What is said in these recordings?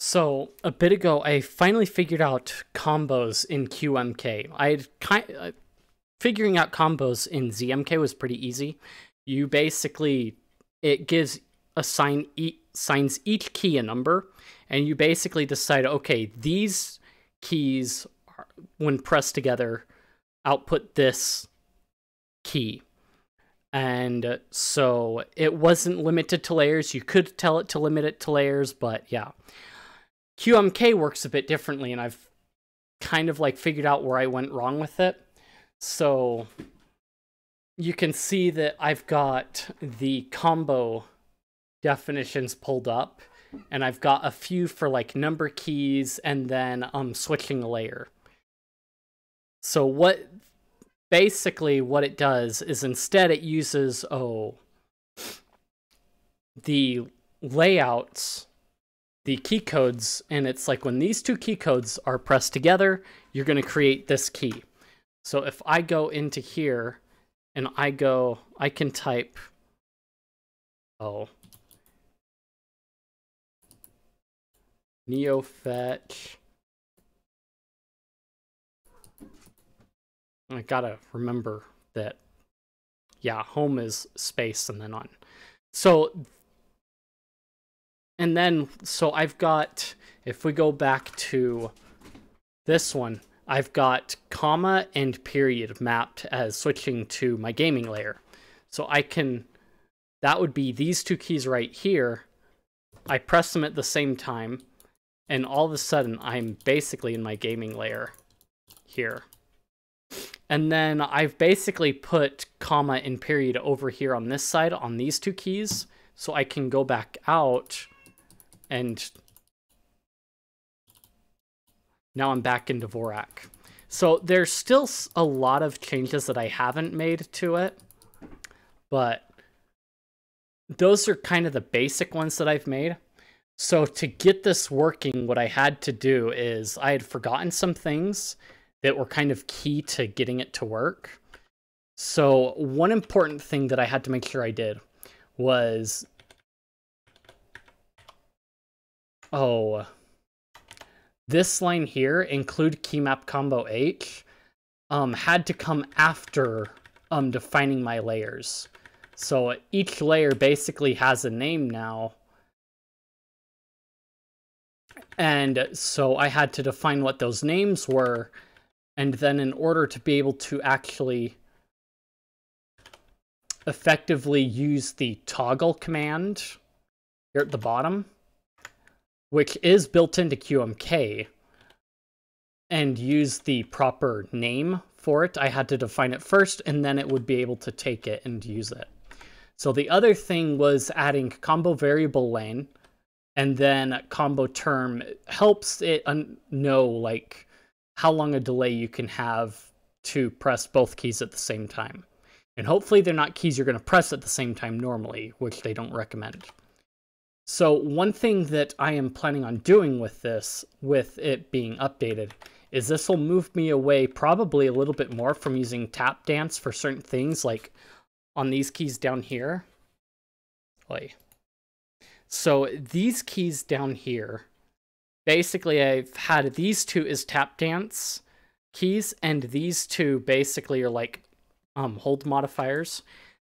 So a bit ago, I finally figured out combos in QMK. Figuring out combos in ZMK was pretty easy. You basically, it gives assigns each key a number, and you basically decide, okay, these keys, when pressed together, output this key. And so it wasn't limited to layers. You could tell it to limit it to layers, but yeah. QMK works a bit differently, and I've kind of like figured out where I went wrong with it. So you can see that I've got the combo definitions pulled up, and I've got a few for like number keys and then switching a layer. So what basically what it does is instead it uses the layouts, the key codes, and it's like when these two key codes are pressed together, you're going to create this key. So if I go into here and I can type, NeoFetch. I gotta remember that, yeah, home is space and then on. So, and then, so I've got, if we go back to this one, I've got comma and period mapped as switching to my gaming layer. So I can, that would be these two keys right here. I press them at the same time, and all of a sudden I'm basically in my gaming layer here. And then I've basically put comma and period over here on this side on these two keys, so I can go back out, and now I'm back in Dvorak. So there's still a lot of changes that I haven't made to it, but those are kind of the basic ones that I've made. So to get this working, what I had to do is I had forgotten some things that were kind of key to getting it to work. So one important thing that I had to make sure I did was, this line here, include key map combo H, had to come after defining my layers. So each layer basically has a name now. And so I had to define what those names were. And then in order to be able to actually effectively use the toggle command here at the bottom, which is built into QMK, and use the proper name for it, I had to define it first, and then it would be able to take it and use it. So the other thing was adding combo variable lane, and then combo term helps it know, like, how long a delay you can have to press both keys at the same time. And hopefully they're not keys you're going to press at the same time normally, which they don't recommend. So one thing that I am planning on doing with this, with it being updated, is this will move me away probably a little bit more from using tap dance for certain things, like on these keys down here. So these keys down here, basically, I've had these two is tap dance keys, and these two basically are like hold modifiers.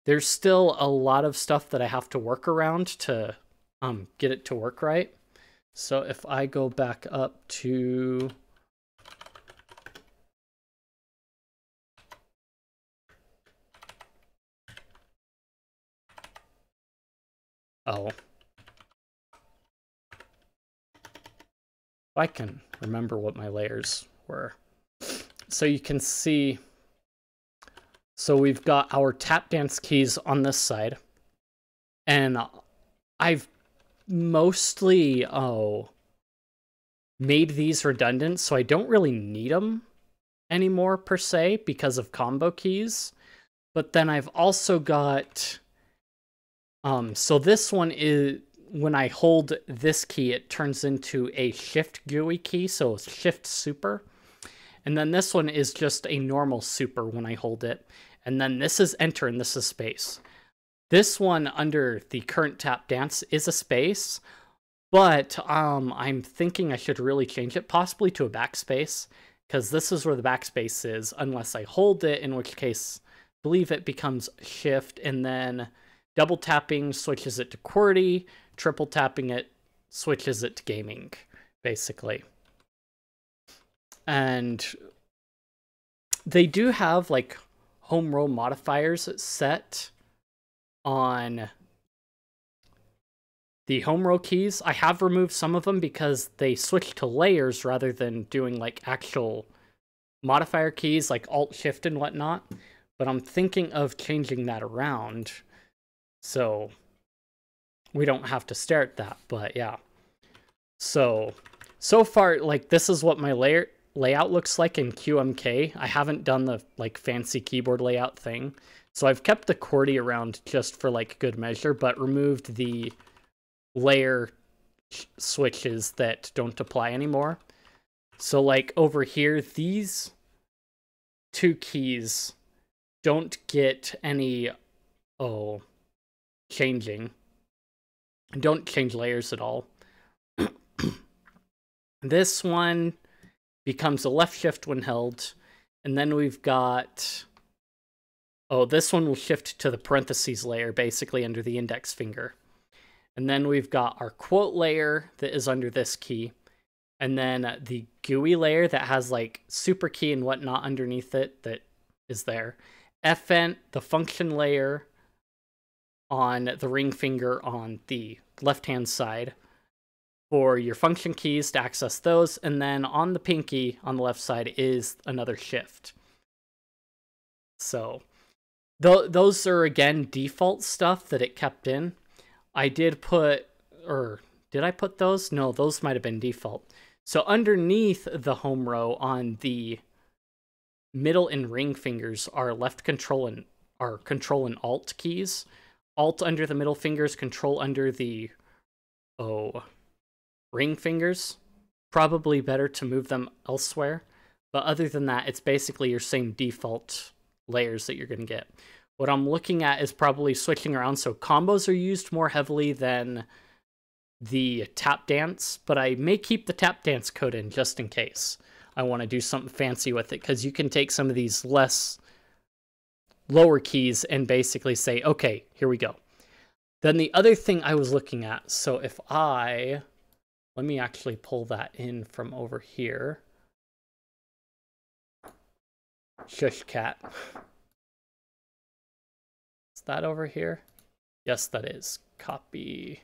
There's still a lot of stuff that I have to work around to get it to work right. So if I go back up to I can remember what my layers were. So you can see, so we've got our tap dance keys on this side, and I've mostly made these redundant, so I don't really need them anymore per se because of combo keys. But then I've also got, so this one is, when I hold this key, it turns into a shift GUI key, so shift super. And then this one is just a normal super when I hold it. And then this is enter and this is space. This one under the current tap dance is a space, But I'm thinking I should really change it, possibly to a backspace, because this is where the backspace is, unless I hold it, in which case I believe it becomes shift, and then double tapping switches it to QWERTY, triple tapping it switches it to gaming, basically. And they do have, like, home row modifiers set on the home row keys. I have removed some of them because they switch to layers rather than doing like actual modifier keys like Alt, Shift, and whatnot. But I'm thinking of changing that around so we don't have to stare at that. But yeah, so far, like, this is what my layout looks like in QMK. I haven't done the like fancy keyboard layout thing, so I've kept the QWERTY around just for like good measure, but removed the layer switches that don't apply anymore. So like over here, these two keys don't get any changing, don't change layers at all. This one becomes a left shift when held, and then we've got this one will shift to the parentheses layer, basically under the index finger. And then we've got our quote layer that is under this key, and then the GUI layer that has like super key and whatnot underneath it that is there. Fn, the function layer on the ring finger on the left-hand side for your function keys to access those. And then on the pinky on the left side is another shift. So those are, again, default stuff that it kept in. I did put, or did I put those? No, those might have been default. So underneath the home row on the middle and ring fingers are left control and our control and alt keys. Alt under the middle fingers, control under the ring fingers. Probably better to move them elsewhere. But other than that, it's basically your same default layers that you're going to get. What I'm looking at is probably switching around, so combos are used more heavily than the tap dance, but I may keep the tap dance code in just in case I want to do something fancy with it, because you can take some of these lower keys and basically say, okay, here we go. Then the other thing I was looking at, so if I, let me actually pull that in from over here. Shush cat. That over here? Yes, that is. Copy.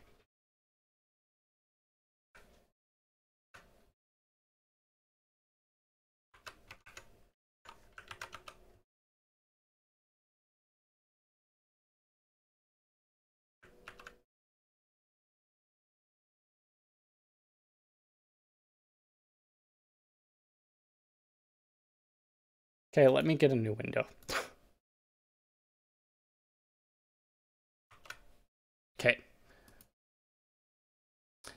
Okay, let me get a new window. Okay,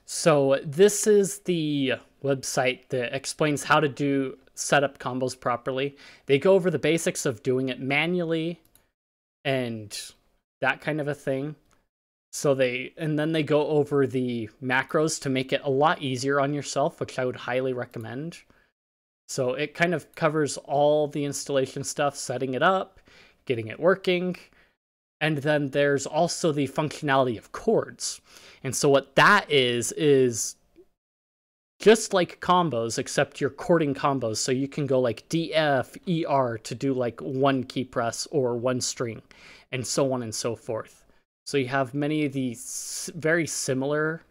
so this is the website that explains how to set up combos properly. They go over the basics of doing it manually and that kind of a thing. So then they go over the macros to make it a lot easier on yourself, which I would highly recommend. So it kind of covers all the installation stuff, setting it up, getting it working. And then there's also the functionality of chords. And so what that is just like combos, except you're chording combos. So you can go like DF, ER to do like one key press or one string, and so on and so forth. So you have many of these very similar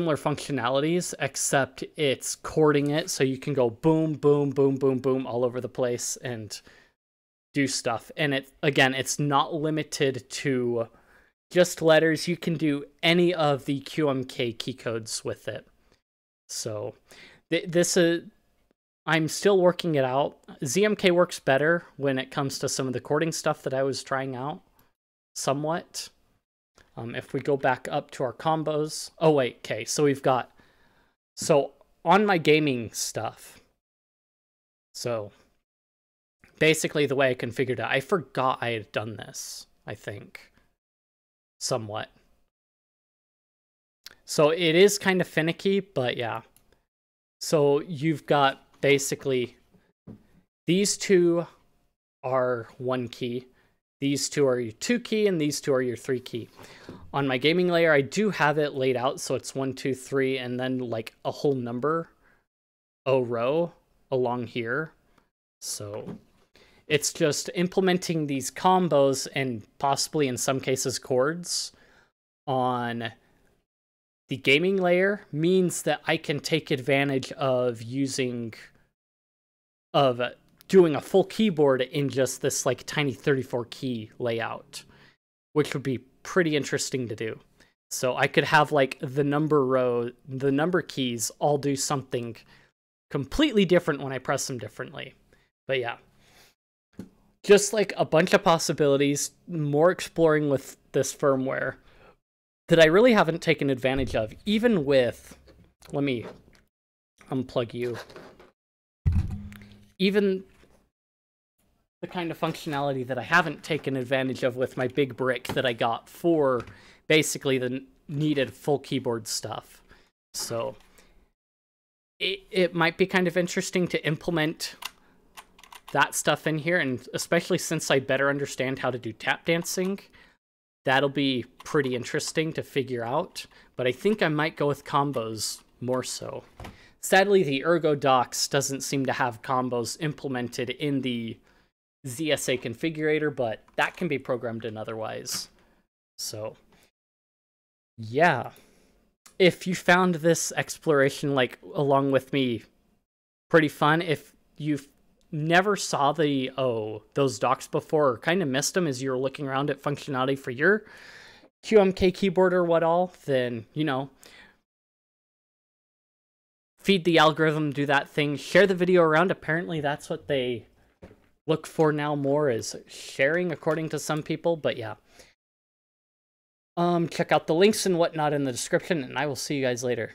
functionalities, except it's chording it, so you can go boom, boom, boom, boom, boom all over the place and do stuff. And it's not limited to just letters. You can do any of the QMK key codes with it. So I'm still working it out. ZMK works better when it comes to some of the chording stuff that I was trying out somewhat. If we go back up to our combos, so we've got, on my gaming stuff, so basically the way I configured it, I forgot I had done this. I think, somewhat. So it is kind of finicky, but yeah. So you've got basically these two are one key, these two are your two key, and these two are your three key. On my gaming layer, I do have it laid out, so it's 1, 2, 3, and then like a whole number, O row along here. So it's just implementing these combos and possibly in some cases chords on the gaming layer means that I can take advantage of doing a full keyboard in just this like tiny 34 key layout, which would be pretty interesting to do. So I could have like the number keys all do something completely different when I press them differently. But yeah, just like a bunch of possibilities, more exploring with this firmware that I really haven't taken advantage of, even with, let me unplug you. Even the kind of functionality that I haven't taken advantage of with my big brick that I got for basically the needed full keyboard stuff. So it might be kind of interesting to implement that stuff in here, and especially since I better understand how to do tap dancing, that'll be pretty interesting to figure out. But I think I might go with combos more so. Sadly, the ErgoDox doesn't seem to have combos implemented in the ZSA configurator, but that can be programmed in otherwise. So, yeah. If you found this exploration, like, along with me, pretty fun, if you've never saw the, those docs before, or kind of missed them as you were looking around at functionality for your QMK keyboard or what all, then, you know, feed the algorithm, do that thing, share the video around. Apparently that's what they look for now more is sharing, according to some people, but yeah. Check out the links and whatnot in the description, and I will see you guys later.